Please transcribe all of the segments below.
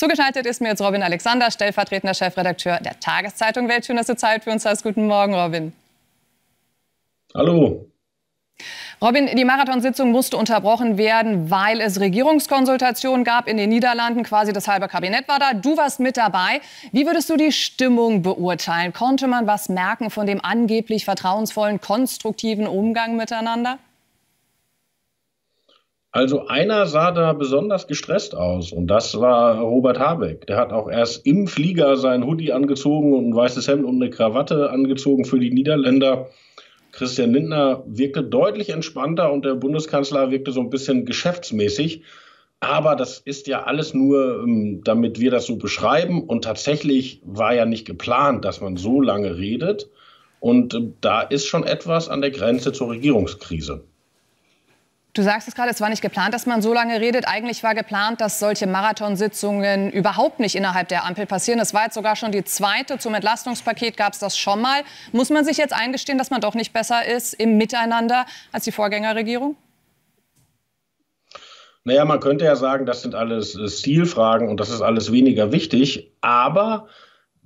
Zugeschaltet ist mir jetzt Robin Alexander, stellvertretender Chefredakteur der Tageszeitung Welt. Schön, dass du Zeit für uns hast. Guten Morgen, Robin. Hallo. Robin, die Marathonsitzung musste unterbrochen werden, weil es Regierungskonsultationen gab in den Niederlanden. Quasi das halbe Kabinett war da. Du warst mit dabei. Wie würdest du die Stimmung beurteilen? Konnte man was merken von dem angeblich vertrauensvollen, konstruktiven Umgang miteinander? Also einer sah da besonders gestresst aus und das war Robert Habeck. Der hat auch erst im Flieger seinen Hoodie angezogen und ein weißes Hemd und eine Krawatte angezogen für die Niederländer. Christian Lindner wirkte deutlich entspannter und der Bundeskanzler wirkte so ein bisschen geschäftsmäßig. Aber das ist ja alles nur, damit wir das so beschreiben. Und tatsächlich war ja nicht geplant, dass man so lange redet. Und da ist schon etwas an der Grenze zur Regierungskrise. Du sagst es gerade, es war nicht geplant, dass man so lange redet. Eigentlich war geplant, dass solche Marathonsitzungen überhaupt nicht innerhalb der Ampel passieren. Das war jetzt sogar schon die zweite. Zum Entlastungspaket gab es das schon mal. Muss man sich jetzt eingestehen, dass man doch nicht besser ist im Miteinander als die Vorgängerregierung? Naja, man könnte ja sagen, das sind alles Stilfragen und das ist alles weniger wichtig. Aber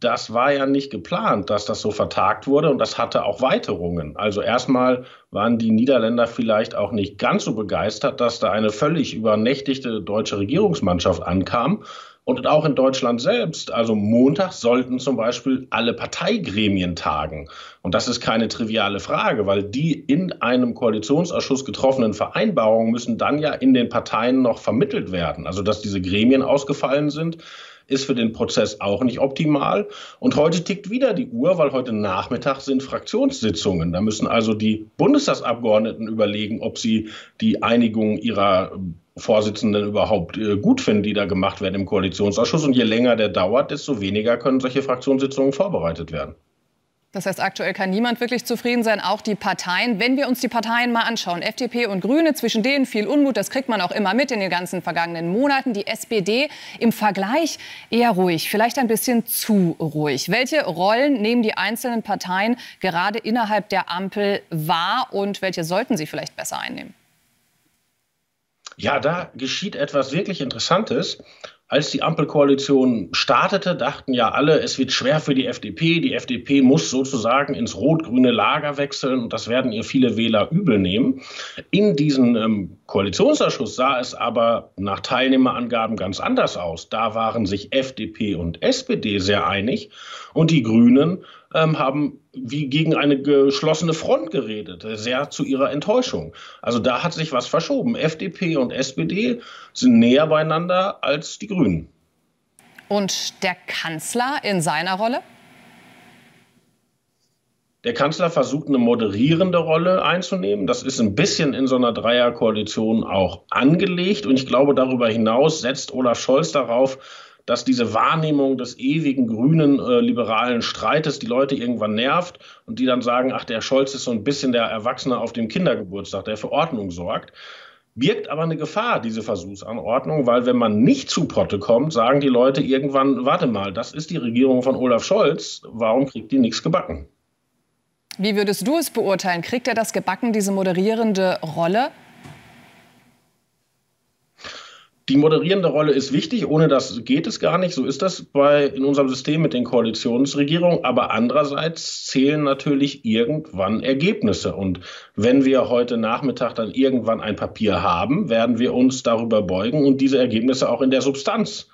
das war ja nicht geplant, dass das so vertagt wurde und das hatte auch Weiterungen. Also erstmal waren die Niederländer vielleicht auch nicht ganz so begeistert, dass da eine völlig übernächtigte deutsche Regierungsmannschaft ankam und auch in Deutschland selbst. Also Montag sollten zum Beispiel alle Parteigremien tagen und das ist keine triviale Frage, weil die in einem Koalitionsausschuss getroffenen Vereinbarungen müssen dann ja in den Parteien noch vermittelt werden. Also dass diese Gremien ausgefallen sind, ist für den Prozess auch nicht optimal. Und heute tickt wieder die Uhr, weil heute Nachmittag sind Fraktionssitzungen. Da müssen also die Bundestagsabgeordneten überlegen, ob sie die Einigung ihrer Vorsitzenden überhaupt gut finden, die da gemacht werden im Koalitionsausschuss. Und je länger der dauert, desto weniger können solche Fraktionssitzungen vorbereitet werden. Das heißt, aktuell kann niemand wirklich zufrieden sein, auch die Parteien. Wenn wir uns die Parteien mal anschauen, FDP und Grüne, zwischen denen viel Unmut, das kriegt man auch immer mit in den ganzen vergangenen Monaten. Die SPD im Vergleich eher ruhig, vielleicht ein bisschen zu ruhig. Welche Rollen nehmen die einzelnen Parteien gerade innerhalb der Ampel wahr und welche sollten sie vielleicht besser einnehmen? Ja, da geschieht etwas wirklich Interessantes. Als die Ampelkoalition startete, dachten ja alle, es wird schwer für die FDP. Die FDP muss sozusagen ins rot-grüne Lager wechseln und das werden ihr viele Wähler übel nehmen. In diesem Koalitionsausschuss sah es aber nach Teilnehmerangaben ganz anders aus. Da waren sich FDP und SPD sehr einig und die Grünen haben wie gegen eine geschlossene Front geredet, sehr zu ihrer Enttäuschung. Also da hat sich was verschoben. FDP und SPD sind näher beieinander als die Grünen. Und der Kanzler in seiner Rolle? Der Kanzler versucht, eine moderierende Rolle einzunehmen. Das ist ein bisschen in so einer Dreierkoalition auch angelegt. Und ich glaube, darüber hinaus setzt Olaf Scholz darauf, dass diese Wahrnehmung des ewigen grünen liberalen Streites die Leute irgendwann nervt und die dann sagen, ach, der Scholz ist so ein bisschen der Erwachsene auf dem Kindergeburtstag, der für Ordnung sorgt. Birgt aber eine Gefahr, diese Versuchsanordnung, weil wenn man nicht zu Potte kommt, sagen die Leute irgendwann, warte mal, das ist die Regierung von Olaf Scholz, warum kriegt die nichts gebacken? Wie würdest du es beurteilen? Kriegt er das gebacken, diese moderierende Rolle? Die moderierende Rolle ist wichtig, ohne das geht es gar nicht, so ist das in unserem System mit den Koalitionsregierungen, aber andererseits zählen natürlich irgendwann Ergebnisse und wenn wir heute Nachmittag dann irgendwann ein Papier haben, werden wir uns darüber beugen und diese Ergebnisse auch in der Substanz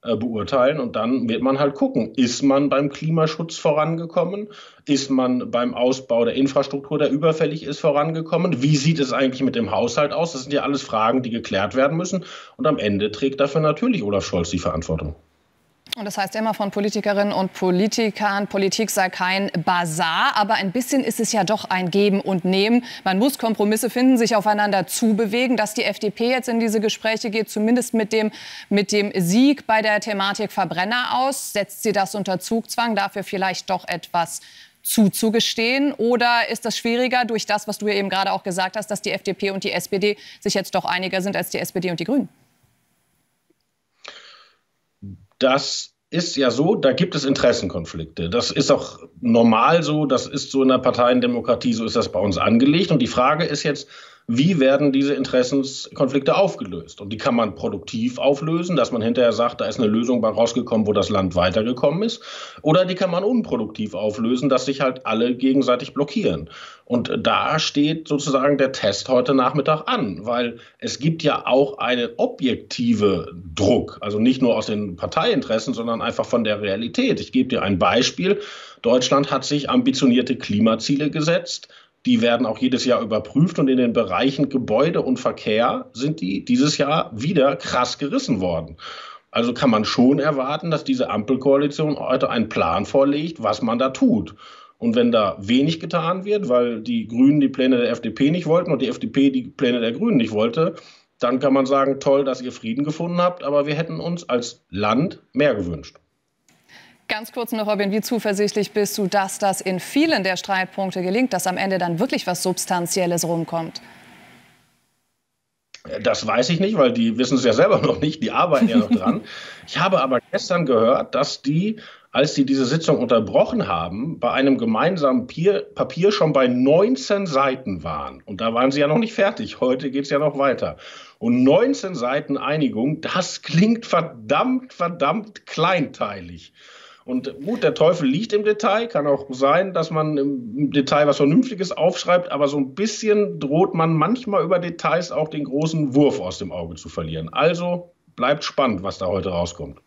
beurteilen und dann wird man halt gucken, ist man beim Klimaschutz vorangekommen, ist man beim Ausbau der Infrastruktur, der überfällig ist, vorangekommen, wie sieht es eigentlich mit dem Haushalt aus, das sind ja alles Fragen, die geklärt werden müssen und am Ende trägt dafür natürlich Olaf Scholz die Verantwortung. Und das heißt immer von Politikerinnen und Politikern, Politik sei kein Basar, aber ein bisschen ist es ja doch ein Geben und Nehmen. Man muss Kompromisse finden, sich aufeinander zubewegen. Dass die FDP jetzt in diese Gespräche geht, zumindest mit dem Sieg bei der Thematik Verbrenner aus, setzt sie das unter Zugzwang, dafür vielleicht doch etwas zuzugestehen? Oder ist das schwieriger durch das, was du ja eben gerade auch gesagt hast, dass die FDP und die SPD sich jetzt doch einiger sind als die SPD und die Grünen? Das ist ja so, da gibt es Interessenkonflikte. Das ist auch normal so, das ist so in der Parteiendemokratie, so ist das bei uns angelegt. Und die Frage ist jetzt, wie werden diese Interessenskonflikte aufgelöst? Und die kann man produktiv auflösen, dass man hinterher sagt, da ist eine Lösung bei rausgekommen, wo das Land weitergekommen ist. Oder die kann man unproduktiv auflösen, dass sich halt alle gegenseitig blockieren. Und da steht sozusagen der Test heute Nachmittag an, weil es gibt ja auch einen objektiven Druck, also nicht nur aus den Parteiinteressen, sondern einfach von der Realität. Ich gebe dir ein Beispiel. Deutschland hat sich ambitionierte Klimaziele gesetzt. Die werden auch jedes Jahr überprüft und in den Bereichen Gebäude und Verkehr sind die dieses Jahr wieder krass gerissen worden. Also kann man schon erwarten, dass diese Ampelkoalition heute einen Plan vorlegt, was man da tut. Und wenn da wenig getan wird, weil die Grünen die Pläne der FDP nicht wollten und die FDP die Pläne der Grünen nicht wollte, dann kann man sagen, toll, dass ihr Frieden gefunden habt, aber wir hätten uns als Land mehr gewünscht. Ganz kurz noch, Robin, wie zuversichtlich bist du, dass das in vielen der Streitpunkte gelingt, dass am Ende dann wirklich was Substanzielles rumkommt? Das weiß ich nicht, weil die wissen es ja selber noch nicht, die arbeiten ja noch dran. Ich habe aber gestern gehört, dass die, als sie diese Sitzung unterbrochen haben, bei einem gemeinsamen Papier schon bei 19 Seiten waren. Und da waren sie ja noch nicht fertig, heute geht es ja noch weiter. Und 19 Seiten Einigung, das klingt verdammt kleinteilig. Und gut, der Teufel liegt im Detail. Kann auch sein, dass man im Detail was Vernünftiges aufschreibt. Aber so ein bisschen droht man manchmal über Details auch den großen Wurf aus dem Auge zu verlieren. Also bleibt spannend, was da heute rauskommt.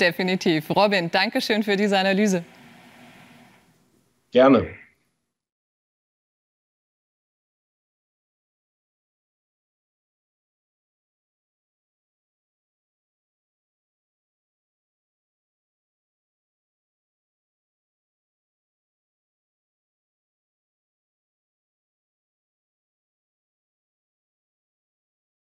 Definitiv. Robin, danke schön für diese Analyse. Gerne.